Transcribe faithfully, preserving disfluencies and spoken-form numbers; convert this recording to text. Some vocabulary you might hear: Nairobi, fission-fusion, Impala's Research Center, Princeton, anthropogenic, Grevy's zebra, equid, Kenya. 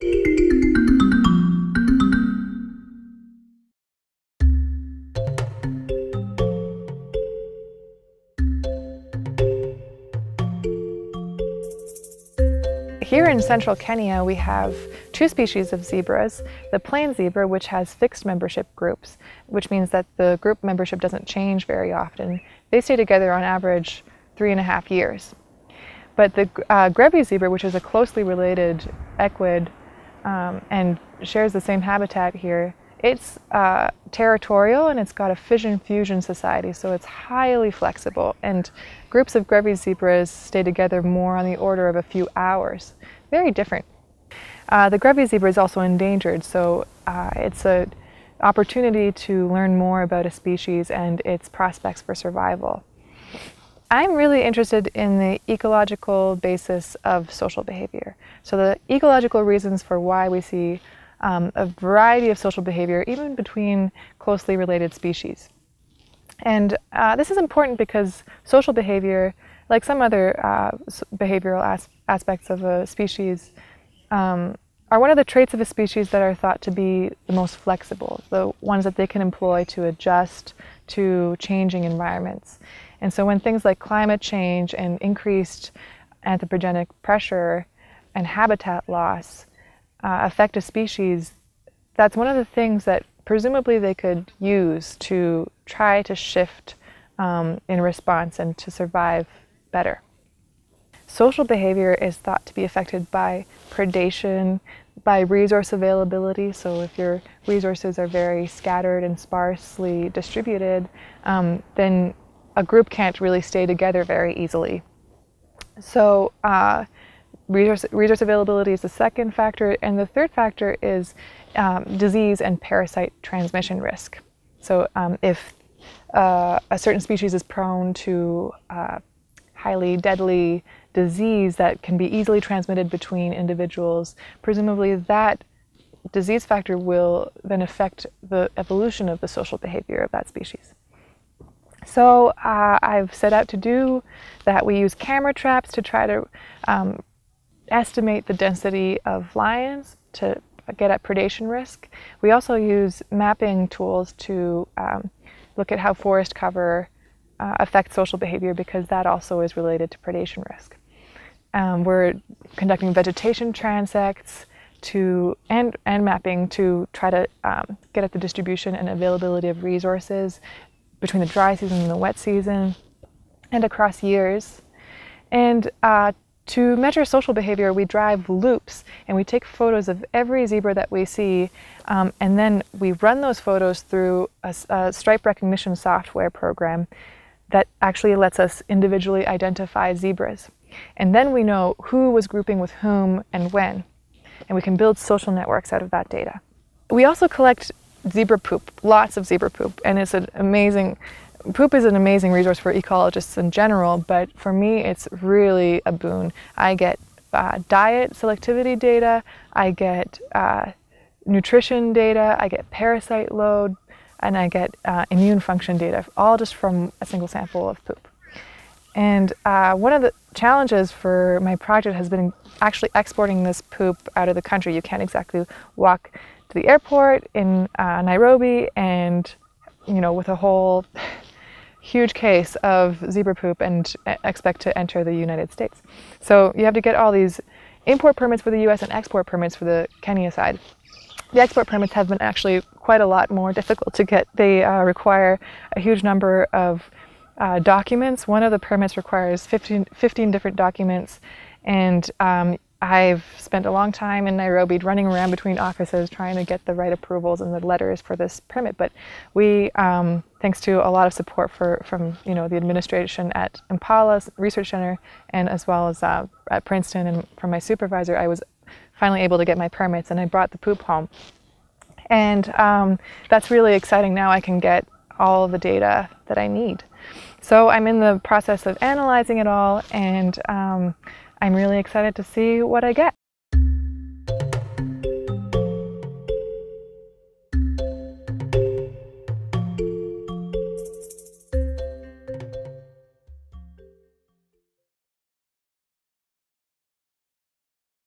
Here in central Kenya, we have two species of zebras. The plain zebra, which has fixed membership groups, which means that the group membership doesn't change very often. They stay together on average three and a half years. But the uh, Grevy's zebra, which is a closely related equid um, and shares the same habitat here, it's uh, territorial and it's got a fission-fusion society, so it's highly flexible. And groups of Grevy's zebras stay together more on the order of a few hours. Very different. Uh, the Grevy's zebra is also endangered, so uh, it's an opportunity to learn more about a species and its prospects for survival. I'm really interested in the ecological basis of social behavior. So the ecological reasons for why we see Um, a variety of social behavior, even between closely related species. And uh, this is important because social behavior, like some other uh, behavioral as aspects of a species, um, are one of the traits of a species that are thought to be the most flexible, the ones that they can employ to adjust to changing environments. And so when things like climate change and increased anthropogenic pressure and habitat loss Uh, affect a species, that's one of the things that presumably they could use to try to shift um, in response and to survive better. Social behavior is thought to be affected by predation, by resource availability. So if your resources are very scattered and sparsely distributed, um, then a group can't really stay together very easily. So uh, Resource, resource availability is the second factor, and the third factor is um, disease and parasite transmission risk. So um, if uh, a certain species is prone to uh, highly deadly disease that can be easily transmitted between individuals, presumably that disease factor will then affect the evolution of the social behavior of that species. So uh, I've set out to do that. We use camera traps to try to um, estimate the density of lions to get at predation risk. We also use mapping tools to um, look at how forest cover uh, affects social behavior, because that also is related to predation risk. Um, we're conducting vegetation transects to, and, and mapping to try to um, get at the distribution and availability of resources between the dry season and the wet season and across years. And uh, To measure social behavior, we drive loops and we take photos of every zebra that we see, um, and then we run those photos through a, a stripe recognition software program that actually lets us individually identify zebras. And then we know who was grouping with whom and when, and we can build social networks out of that data. We also collect zebra poop, lots of zebra poop, and it's an amazing Poop is an amazing resource for ecologists in general, but for me it's really a boon. I get uh, diet selectivity data, I get uh, nutrition data, I get parasite load, and I get uh, immune function data, all just from a single sample of poop. And uh, one of the challenges for my project has been actually exporting this poop out of the country. You can't exactly walk to the airport in uh, Nairobi and, you know, with a whole huge case of zebra poop and expect to enter the United States. So you have to get all these import permits for the U S and export permits for the Kenya side. The export permits have been actually quite a lot more difficult to get. They uh, require a huge number of uh, documents. One of the permits requires fifteen, fifteen different documents, and um, I've spent a long time in Nairobi running around between offices trying to get the right approvals and the letters for this permit. But we, um, thanks to a lot of support for, from you know, the administration at Impala's Research Center, and as well as uh, at Princeton, and from my supervisor, I was finally able to get my permits, and I brought the poop home. And um, that's really exciting. Now I can get all the data that I need. So I'm in the process of analyzing it all, and um, I'm really excited to see what I get.